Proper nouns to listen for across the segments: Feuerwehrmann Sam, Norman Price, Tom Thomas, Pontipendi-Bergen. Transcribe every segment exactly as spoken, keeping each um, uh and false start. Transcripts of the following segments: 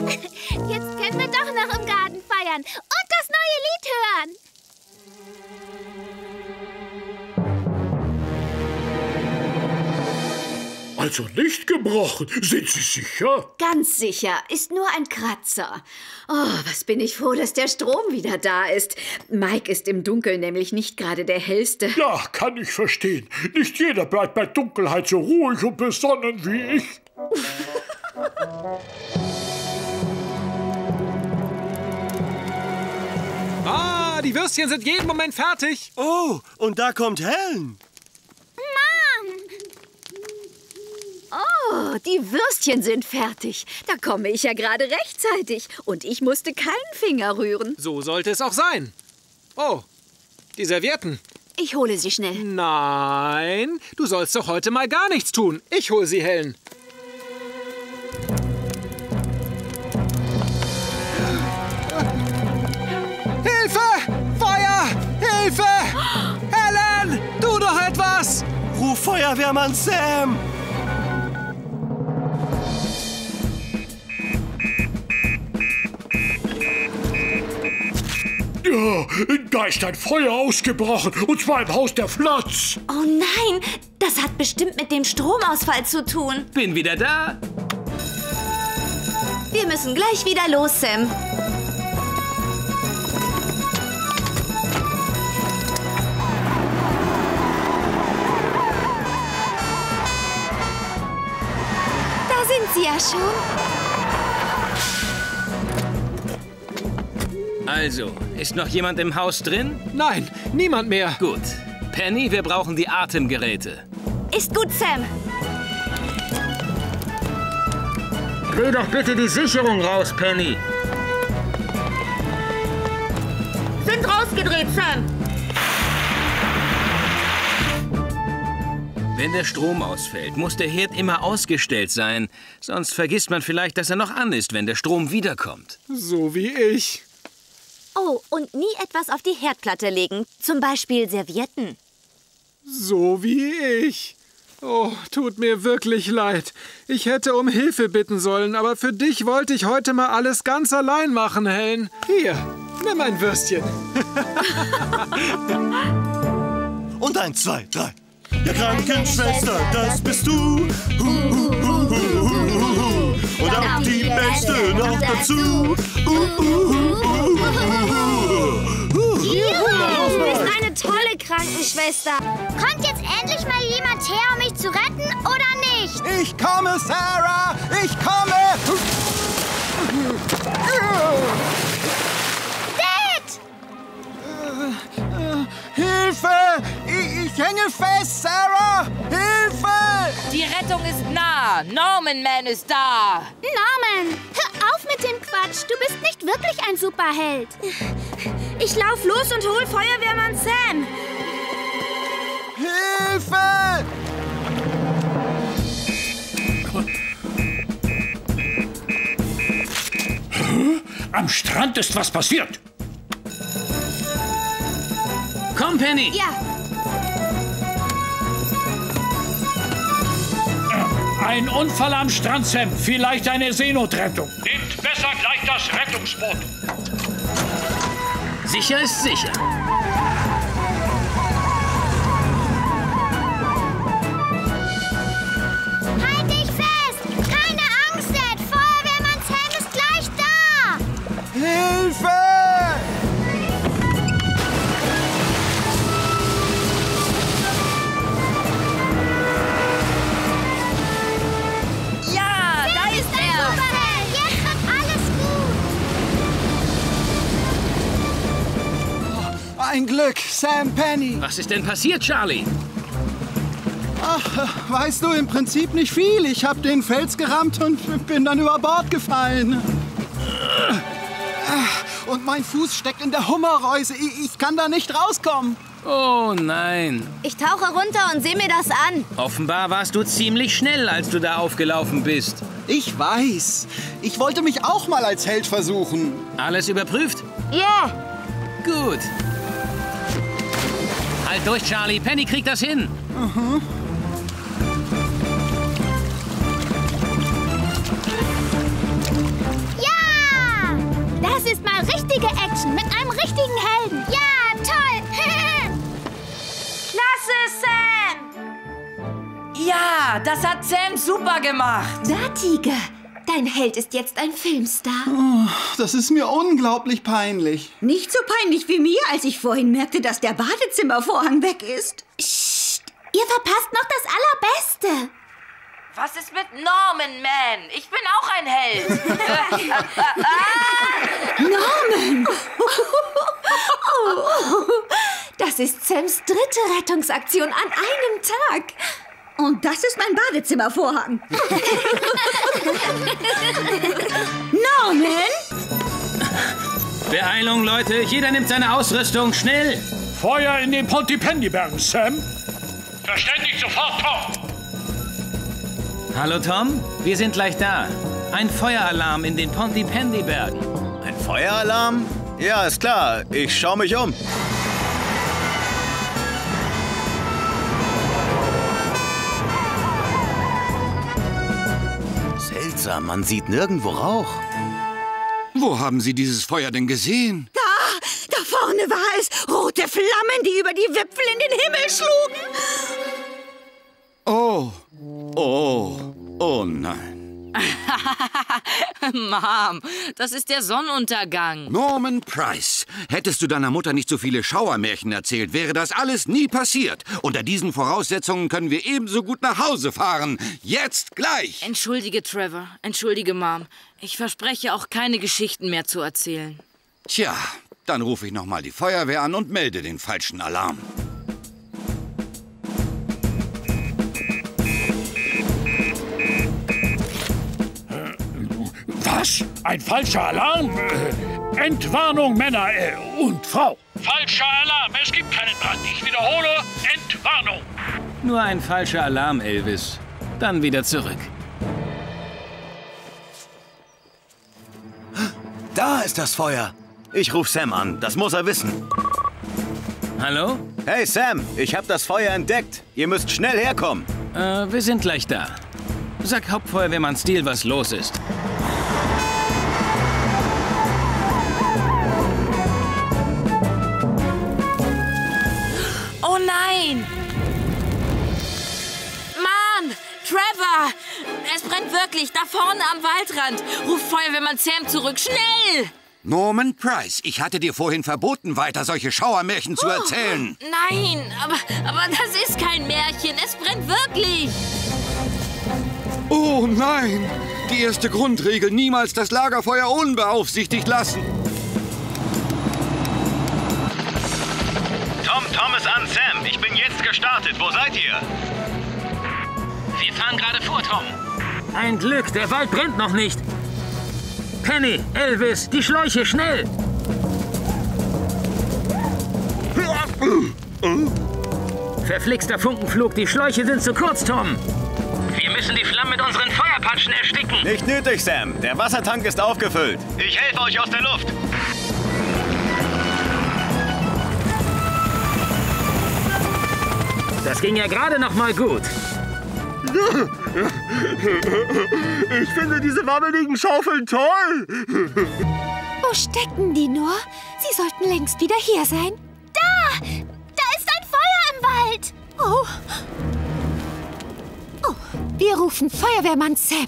Hurra! Jetzt können wir doch noch im Garten feiern und das neue Lied hören. Also nicht gebrochen. Sind Sie sicher? Ganz sicher. Ist nur ein Kratzer. Oh, was bin ich froh, dass der Strom wieder da ist. Mike ist im Dunkeln nämlich nicht gerade der hellste. Ja, kann ich verstehen. Nicht jeder bleibt bei Dunkelheit so ruhig und besonnen wie ich. Ah, die Würstchen sind jeden Moment fertig. Oh, und da kommt Helen. Oh, die Würstchen sind fertig. Da komme ich ja gerade rechtzeitig. Und ich musste keinen Finger rühren. So sollte es auch sein. Oh, die Servietten. Ich hole sie schnell. Nein, du sollst doch heute mal gar nichts tun. Ich hole sie, Helen. Hilfe! Feuer! Hilfe! Helen, tu doch etwas! Ruf Feuerwehrmann Sam! Ja, da ist ein Feuer ausgebrochen, und zwar im Haus der Flatz. Oh nein, das hat bestimmt mit dem Stromausfall zu tun. Bin wieder da. Wir müssen gleich wieder los, Sam. Da sind sie ja schon. Also, ist noch jemand im Haus drin? Nein, niemand mehr. Gut. Penny, wir brauchen die Atemgeräte. Ist gut, Sam. Dreh doch bitte die Sicherung raus, Penny. Sind rausgedreht, Sam. Wenn der Strom ausfällt, muss der Herd immer ausgestellt sein. Sonst vergisst man vielleicht, dass er noch an ist, wenn der Strom wiederkommt. So wie ich. Oh, und nie etwas auf die Herdplatte legen, zum Beispiel Servietten. So wie ich. Oh, tut mir wirklich leid. Ich hätte um Hilfe bitten sollen, aber für dich wollte ich heute mal alles ganz allein machen, Helen. Hier, nimm ein Würstchen. Und eins, zwei, drei. Ja, Krankenschwester, das bist du. Hu, hu, hu, hu, hu, hu. Und auch die Beste noch dazu. Juhu, du bist eine tolle Krankenschwester. Kommt jetzt endlich mal jemand her, um mich zu retten, oder nicht? Ich komme, Sarah! Ich komme! Dad! Hilfe! Ich hänge fest, Sarah! Hilfe! Die Rettung ist nah. Norman Man ist da. Norman, hör auf mit dem Quatsch. Du bist nicht wirklich ein Superheld. Ich lauf los und hol Feuerwehrmann Sam. Hilfe! Am Strand ist was passiert. Komm, Penny. Ja. Ein Unfall am Strand, Sam. Vielleicht eine Seenotrettung. Nehmt besser gleich das Rettungsboot. Sicher ist sicher. Halt dich fest! Keine Angst, Dad! Feuerwehrmanns Helm ist gleich da! Hilfe! Ein Glück, Sam, Penny. Was ist denn passiert, Charlie? Ach, weißt du, im Prinzip nicht viel. Ich habe den Fels gerammt und bin dann über Bord gefallen. Und mein Fuß steckt in der Hummerreuse. Ich kann da nicht rauskommen. Oh nein. Ich tauche runter und sehe mir das an. Offenbar warst du ziemlich schnell, als du da aufgelaufen bist. Ich weiß. Ich wollte mich auch mal als Held versuchen. Alles überprüft? Ja. Gut. Halt durch, Charlie. Penny kriegt das hin. Mhm. Ja, Menschen mit einem richtigen Helden. Ja, toll! Klasse, Sam! Ja, das hat Sam super gemacht. Da, Tiger. Dein Held ist jetzt ein Filmstar. Oh, das ist mir unglaublich peinlich. Nicht so peinlich wie mir, als ich vorhin merkte, dass der Badezimmervorhang weg ist. Psst, ihr verpasst noch das Allerbeste. Was ist mit Norman, man? Ich bin auch ein Held. Norman! Oh, das ist Sams dritte Rettungsaktion an einem Tag. Und das ist mein Badezimmervorhang. Norman! Beeilung, Leute. Jeder nimmt seine Ausrüstung. Schnell! Feuer in den Pontipendi-Bergen, Sam. Verständigt sofort, Tom. Hallo, Tom. Wir sind gleich da. Ein Feueralarm in den Pontipendi-Bergen. Ein Feueralarm? Ja, ist klar. Ich schaue mich um. Man sieht nirgendwo Rauch. Wo haben Sie dieses Feuer denn gesehen? Da, da vorne war es. Rote Flammen, die über die Wipfel in den Himmel schlugen. Oh, oh, oh nein. Mom, das ist der Sonnenuntergang. Norman Price, hättest du deiner Mutter nicht so viele Schauermärchen erzählt, wäre das alles nie passiert. Unter diesen Voraussetzungen können wir ebenso gut nach Hause fahren. Jetzt gleich. Entschuldige, Trevor. Entschuldige, Mom. Ich verspreche auch, keine Geschichten mehr zu erzählen. Tja, dann rufe ich nochmal die Feuerwehr an und melde den falschen Alarm. Was? Ein falscher Alarm? Entwarnung, Männer äh, und Frau. Falscher Alarm. Es gibt keinen Brand. Ich wiederhole, Entwarnung. Nur ein falscher Alarm, Elvis. Dann wieder zurück. Da ist das Feuer. Ich rufe Sam an. Das muss er wissen. Hallo? Hey, Sam. Ich habe das Feuer entdeckt. Ihr müsst schnell herkommen. Äh, wir sind gleich da. Sag Hauptfeuerwehrmann Steele, was los ist. Nein! Mann! Trevor! Es brennt wirklich, da vorne am Waldrand. Ruf Feuerwehrmann Sam zurück, schnell! Norman Price, ich hatte dir vorhin verboten, weiter solche Schauermärchen zu erzählen. Oh, nein, aber, aber das ist kein Märchen, es brennt wirklich. Oh nein! Die erste Grundregel, niemals das Lagerfeuer unbeaufsichtigt lassen. Tom Thomas an, Sam. Ich bin jetzt gestartet. Wo seid ihr? Wir fahren gerade vor, Tom. Ein Glück, der Wald brennt noch nicht. Penny, Elvis, die Schläuche, schnell! Verflixter Funkenflug, die Schläuche sind zu kurz, Tom. Wir müssen die Flammen mit unseren Feuerpatschen ersticken. Nicht nötig, Sam. Der Wassertank ist aufgefüllt. Ich helfe euch aus der Luft. Das ging ja gerade noch mal gut. Ich finde diese wabbeligen Schaufeln toll. Wo stecken die nur? Sie sollten längst wieder hier sein. Da! Da ist ein Feuer im Wald. Oh. Oh. Wir rufen Feuerwehrmann Sam.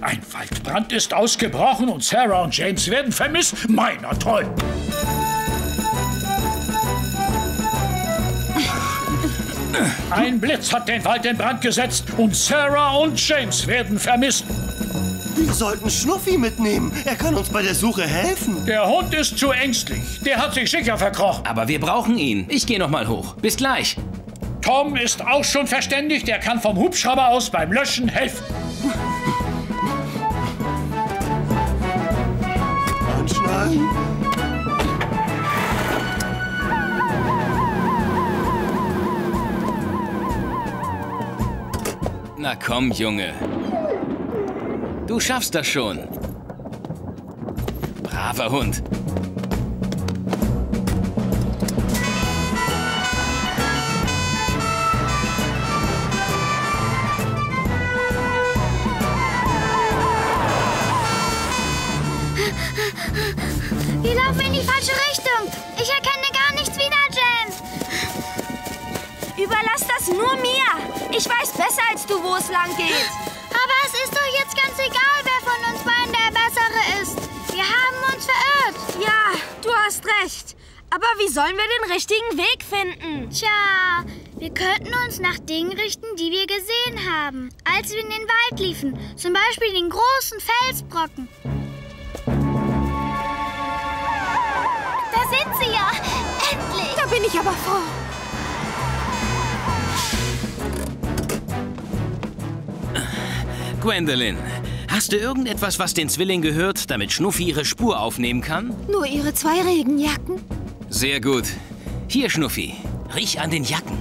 Ein Waldbrand ist ausgebrochen und Sarah und James werden vermisst. Meiner toll. Ein Blitz hat den Wald in Brand gesetzt und Sarah und James werden vermisst. Wir sollten Schnuffi mitnehmen. Er kann uns bei der Suche helfen. Der Hund ist zu ängstlich. Der hat sich sicher verkrochen. Aber wir brauchen ihn. Ich gehe noch mal hoch. Bis gleich. Tom ist auch schon verständigt. Er kann vom Hubschrauber aus beim Löschen helfen. Na komm, Junge. Du schaffst das schon. Braver Hund. sag's nur mir. Ich weiß besser als du, wo es lang geht. Aber es ist doch jetzt ganz egal, wer von uns beiden der Bessere ist. Wir haben uns verirrt. Ja, du hast recht. Aber wie sollen wir den richtigen Weg finden? Tja, wir könnten uns nach Dingen richten, die wir gesehen haben, als wir in den Wald liefen. Zum Beispiel den großen Felsbrocken. Da sind sie ja! Endlich! Da bin ich aber froh. Gwendolyn, hast du irgendetwas, was den Zwilling gehört, damit Schnuffi ihre Spur aufnehmen kann? Nur ihre zwei Regenjacken. Sehr gut. Hier, Schnuffi. Riech an den Jacken.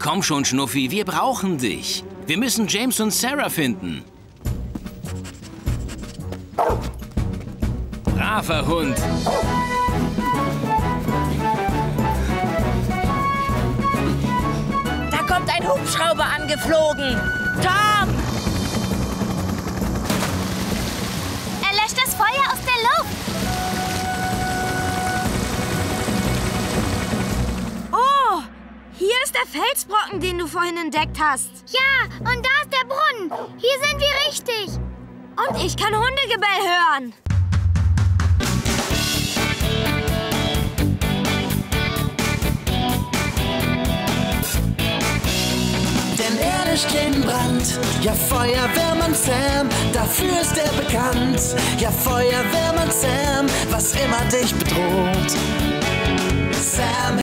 Komm schon, Schnuffi. Wir brauchen dich. Wir müssen James und Sarah finden. Braver Hund. Da kommt ein Hubschrauber angeflogen. Tom! Das Feuer aus der Luft. Oh, hier ist der Felsbrocken, den du vorhin entdeckt hast. Ja, und da ist der Brunnen. Hier sind wir richtig. Und ich kann Hundegebell hören. Erde steht in Brand, ja Feuerwehrmann Sam, dafür ist er bekannt, ja Feuerwehrmann Sam, was immer dich bedroht.